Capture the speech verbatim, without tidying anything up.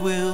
will